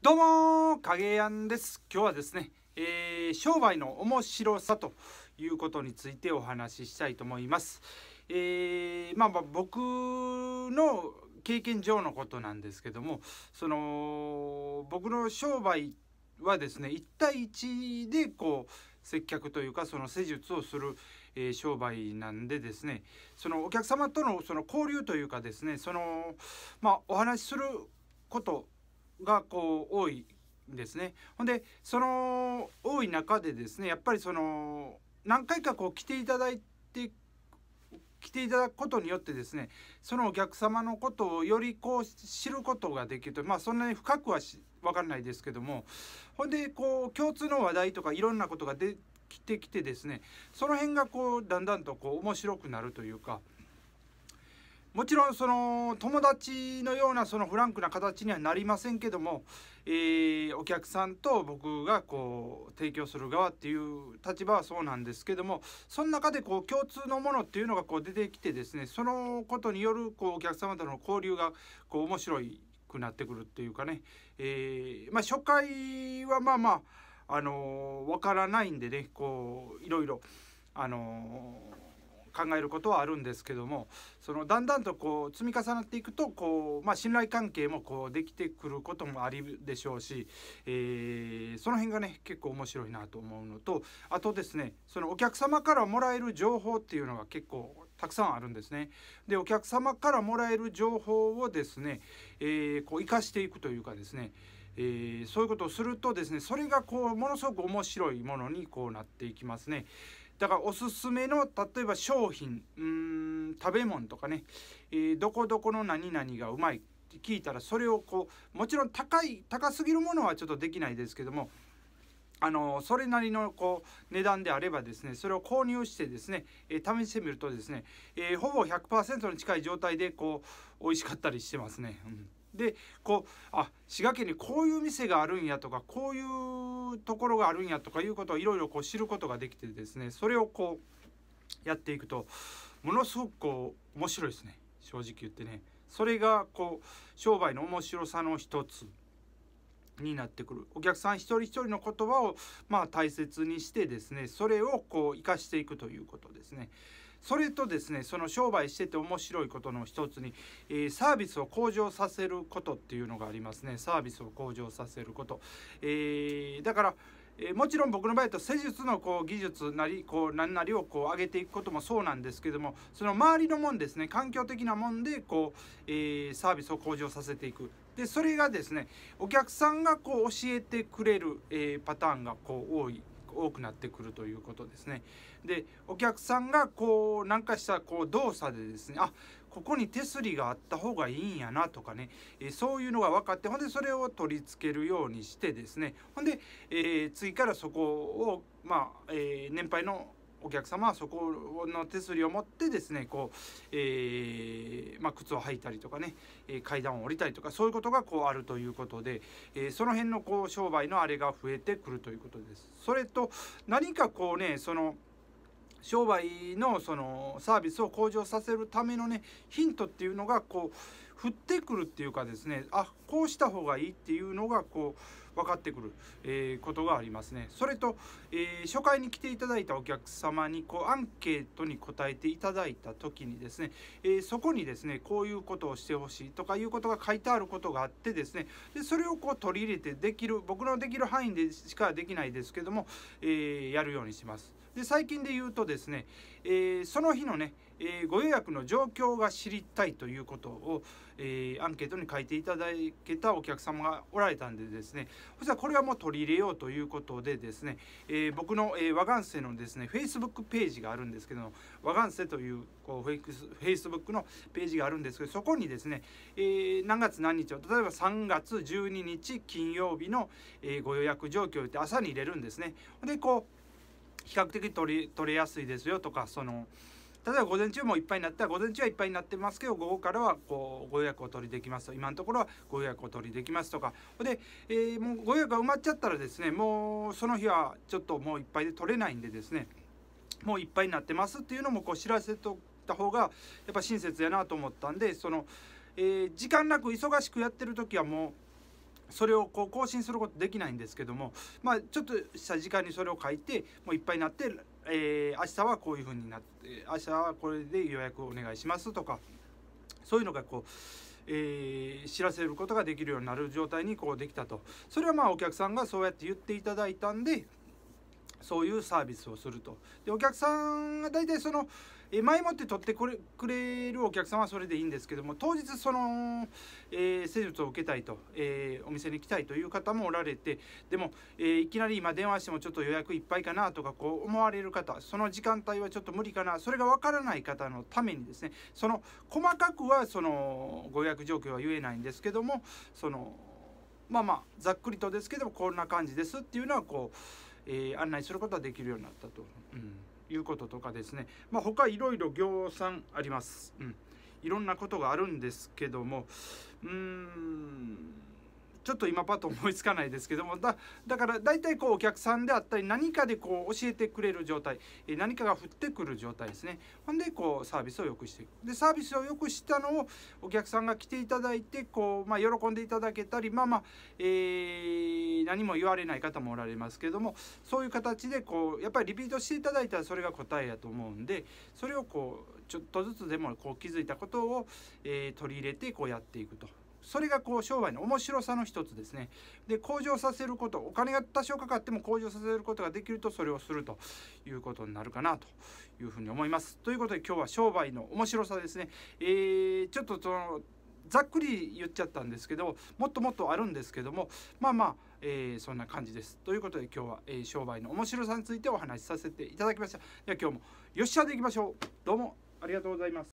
どうも、影やんです。今日はですね、商売の面白さということについてお話ししたいと思います。僕の経験上のことなんですけども、僕の商売はですね、1対1で接客というか施術をする商売なんでですね、お客様との交流というかですね、お話しすることが多いんですね。ほんで多い中でですね、やっぱり何回か来ていただくことによってですね、お客様のことをより知ることができると、そんなに深くは分かんないですけども、ほんで共通の話題とかいろんなことができてきてですね、その辺がだんだんと面白くなるというか。もちろん友達のようなフランクな形にはなりませんけども、お客さんと僕が提供する側っていう立場はそうなんですけども、その中で共通のものっていうのが出てきてですね、そのことによるお客様との交流が面白くなってくるっていうかね、初回は分からないんでね、いろいろ考えることはあるんですけども、だんだんと積み重なっていくと信頼関係もできてくることもありでしょうし、その辺がね結構面白いなと思うのと、あとですねお客様からもらえる情報っていうのが結構たくさんあるんですね。でお客様からもらえる情報をですね、生かしていくというかですね、そういうことをするとですね、それがものすごく面白いものになっていきますね。だからおすすめの例えば商品、食べ物とかね、どこどこの何々がうまいって聞いたら、それをもちろん高すぎるものはちょっとできないですけども、それなりの値段であればですね、それを購入してですね、試してみるとですね、ほぼ 100% に近い状態で美味しかったりしてますね。うんで滋賀県にこういう店があるんやとか、こういうところがあるんやとかいうことをいろいろ知ることができてですね、それをやっていくとものすごく面白いですね、正直言ってね。それが商売の面白さの一つになってくる。お客さん一人一人の言葉を大切にしてですね、それを生かしていくということですね。それとですね、商売してて面白いことの一つに、サービスを向上させることっていうのがありますね。サービスを向上させること、だから、もちろん僕の場合と施術の技術なり何なりを上げていくこともそうなんですけども、周りのもんですね、環境的なもんでサービスを向上させていく。でそれがですね、お客さんが教えてくれる、パターンが多くなってくるということですね。でお客さんが何かした動作でですね、あここに手すりがあった方がいいんやなとかね、そういうのが分かって、ほんでそれを取り付けるようにしてですね、ほんで、次からそこを年配のお客様はそこの手すりを持ってですね靴を履いたりとかね、階段を降りたりとか、そういうことがあるということで、その辺の商売のあれが増えてくるということです。それと何か商売のサービスを向上させるためのねヒントっていうのが降ってくるっていうかですね、あこうした方がいいっていうのが分かってくる、ことがありますね。それと、初回に来ていただいたお客様にアンケートに答えていただいた時にですね、そこにですねこういうことをしてほしいとかいうことが書いてあることがあってですね、でそれを取り入れて僕のできる範囲でしかできないですけども、やるようにします。で最近で言うとですね、その日のね、ご予約の状況が知りたいということを、アンケートに書いていただけたお客様がおられたんでですね、そしたらこれはもう取り入れようということでですね、僕の和願瀬のですねフェイスブックページがあるんですけども、和願瀬というフェイスブックのページがあるんですけど、そこにですね、何月何日を例えば3月12日金曜日のご予約状況って朝に入れるんですね。で比較的取れやすいですよとか、例えば午前中もいっぱいになったら午前中はいっぱいになってますけど、午後からはご予約を取りできますと、今のところはご予約を取りできますとかで、もうご予約が埋まっちゃったらですね、もうその日はちょっともういっぱいで取れないんでですね、もういっぱいになってますっていうのも知らせておった方がやっぱ親切やなと思ったんで、時間なく忙しくやってる時はもうそれをこう更新することできないんですけども、まあ、ちょっとした時間にそれを書いてもういっぱいになって、明日はこういうふうになって明日はこれで予約お願いしますとか、そういうのがこう、知らせることができるようになる状態にこうできたと。それはまあお客さんがそうやって言っていただいたんで、そういうサービスをすると。でお客さんが大体その前もって取ってくれるお客さんはそれでいいんですけども、当日その、施術を受けたいと、お店に来たいという方もおられて、でも、いきなり今電話してもちょっと予約いっぱいかなとかこう思われる方、その時間帯はちょっと無理かな、それが分からない方のためにですね、その細かくはそのご予約状況は言えないんですけども、そのまあまあざっくりとですけどもこんな感じですっていうのはこう、案内することはできるようになったと、いうこととかですね。まあ他いろいろ業産あります、いろんなことがあるんですけども、ちょっと今パッと思いつかないですけども、だから大体こうお客さんであったり何かでこう教えてくれる状態、何かが降ってくる状態ですね。ほんでこうサービスを良くしていく。でサービスを良くしたのをお客さんが来ていただいてこう、まあ、喜んでいただけたり、まあまあ、何も言われない方もおられますけども、そういう形でこうやっぱりリピートしていただいたらそれが答えやと思うんで、それをこうちょっとずつでもこう気づいたことを、取り入れてこうやっていくと。それがこう商売の面白さの一つですね。で向上させること、お金が多少かかっても向上させることができると、それをするということになるかなというふうに思います。ということで今日は商売の面白さですね。ちょっとそのざっくり言っちゃったんですけど、もっともっとあるんですけども、まあまあ、そんな感じです。ということで今日は、商売の面白さについてお話しさせていただきました。では今日もよっしゃでいきましょう。どうもありがとうございます。